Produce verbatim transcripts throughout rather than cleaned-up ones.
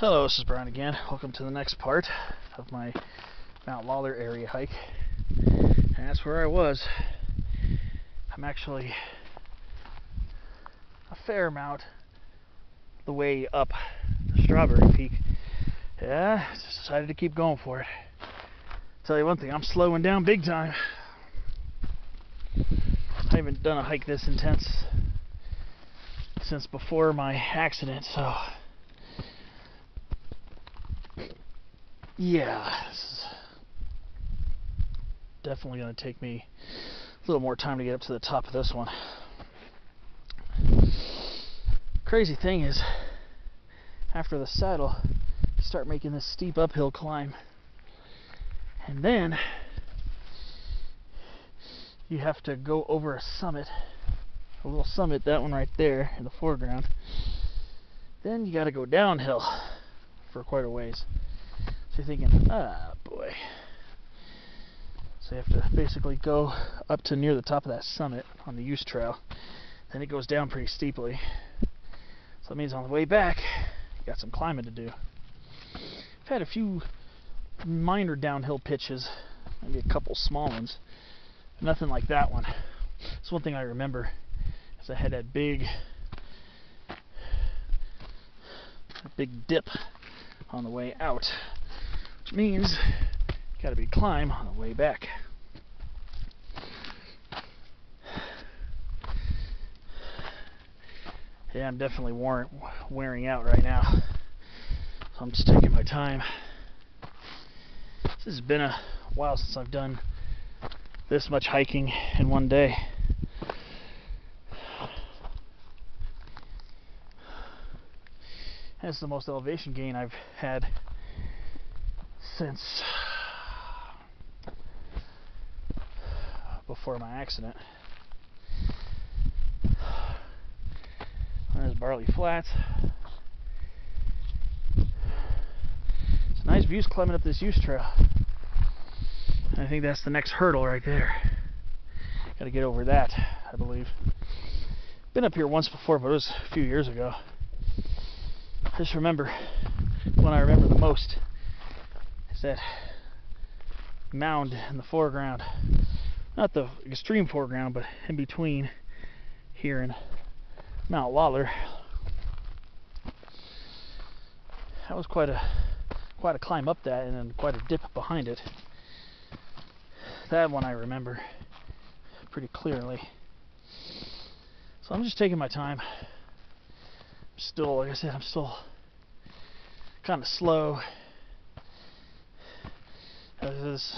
Hello, this is Brian again. Welcome to the next part of my Mount Lawlor area hike. And that's where I was. I'm actually a fair amount the way up the Strawberry Peak. Yeah, just decided to keep going for it. Tell you one thing, I'm slowing down big time. I haven't done a hike this intense since before my accident, so... yeah, this is definitely going to take me a little more time to get up to the top of this one. Crazy thing is, after the saddle, you start making this steep uphill climb. And then, you have to go over a summit, a little summit, that one right there in the foreground. Then you got to go downhill for quite a ways. You're thinking, ah, boy. So you have to basically go up to near the top of that summit on the Use Trail. Then it goes down pretty steeply. So that means on the way back, you got some climbing to do. I've had a few minor downhill pitches, maybe a couple small ones, but nothing like that one. That's one thing I remember, is I had that big, that big dip on the way out. Which means you got a big climb on the way back. Yeah, I'm definitely war- wearing out right now, so I'm just taking my time. This has been a while since I've done this much hiking in one day. That's the most elevation gain I've had since before my accident. There's Barley Flats. It's nice views climbing up this Use Trail. I think that's the next hurdle right there. Gotta get over that, I believe. Been up here once before, but it was a few years ago. I just remember, the one I remember the most, that mound in the foreground, not the extreme foreground, but in between here in Mount Lawlor. That was quite a quite a climb up that, and then quite a dip behind it. That one I remember pretty clearly. So I'm just taking my time. I'm still, like I said, I'm still kind of slow. Is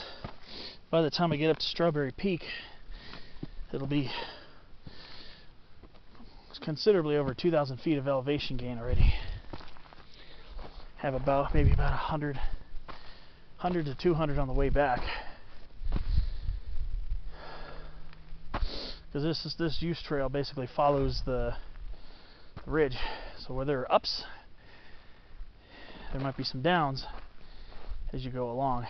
by the time I get up to Strawberry Peak, it'll be considerably over two thousand feet of elevation gain already. Have about maybe about one hundred, one hundred to two hundred on the way back, because this is this Use Trail basically follows the, the ridge. So where there are ups, there might be some downs as you go along.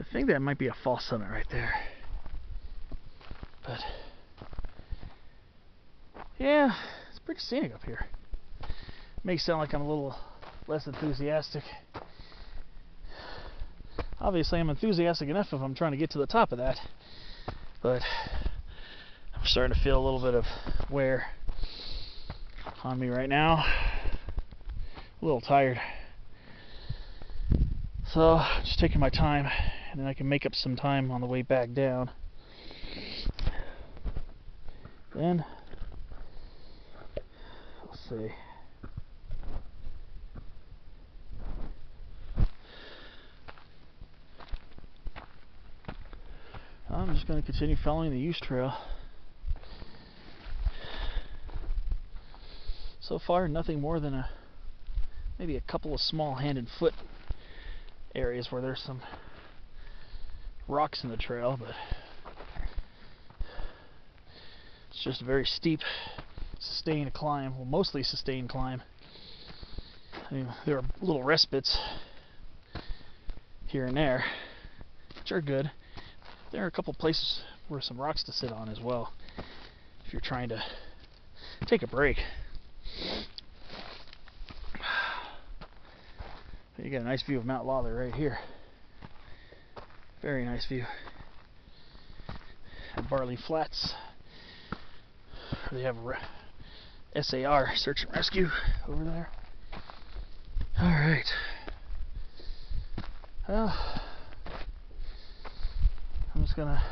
I think that might be a false summit right there. But yeah, it's pretty scenic up here. May sound like I'm a little less enthusiastic. Obviously I'm enthusiastic enough if I'm trying to get to the top of that. But I'm starting to feel a little bit of wear on me right now. A little tired. So just taking my time, and then I can make up some time on the way back down. Then, let's see. I'm just going to continue following the Use Trail. So far, nothing more than a maybe a couple of small hand and foot areas where there's some rocks in the trail, but it's just a very steep, sustained climb. Well, mostly sustained climb. I mean, there are little respites here and there, which are good. There are a couple places where some rocks to sit on as well, if you're trying to take a break. You got a nice view of Mount Lawlor right here. Very nice view. At Barley Flats. They have a S A R, search and rescue, over there. Alright. Well, I'm just gonna,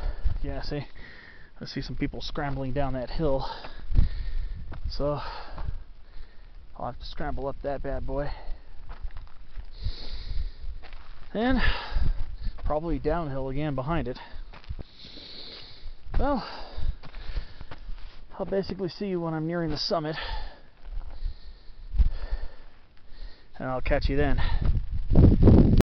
yeah, see, I see some people scrambling down that hill. So, I'll have to scramble up that bad boy. And probably downhill again behind it. Well, I'll basically see you when I'm nearing the summit. And I'll catch you then.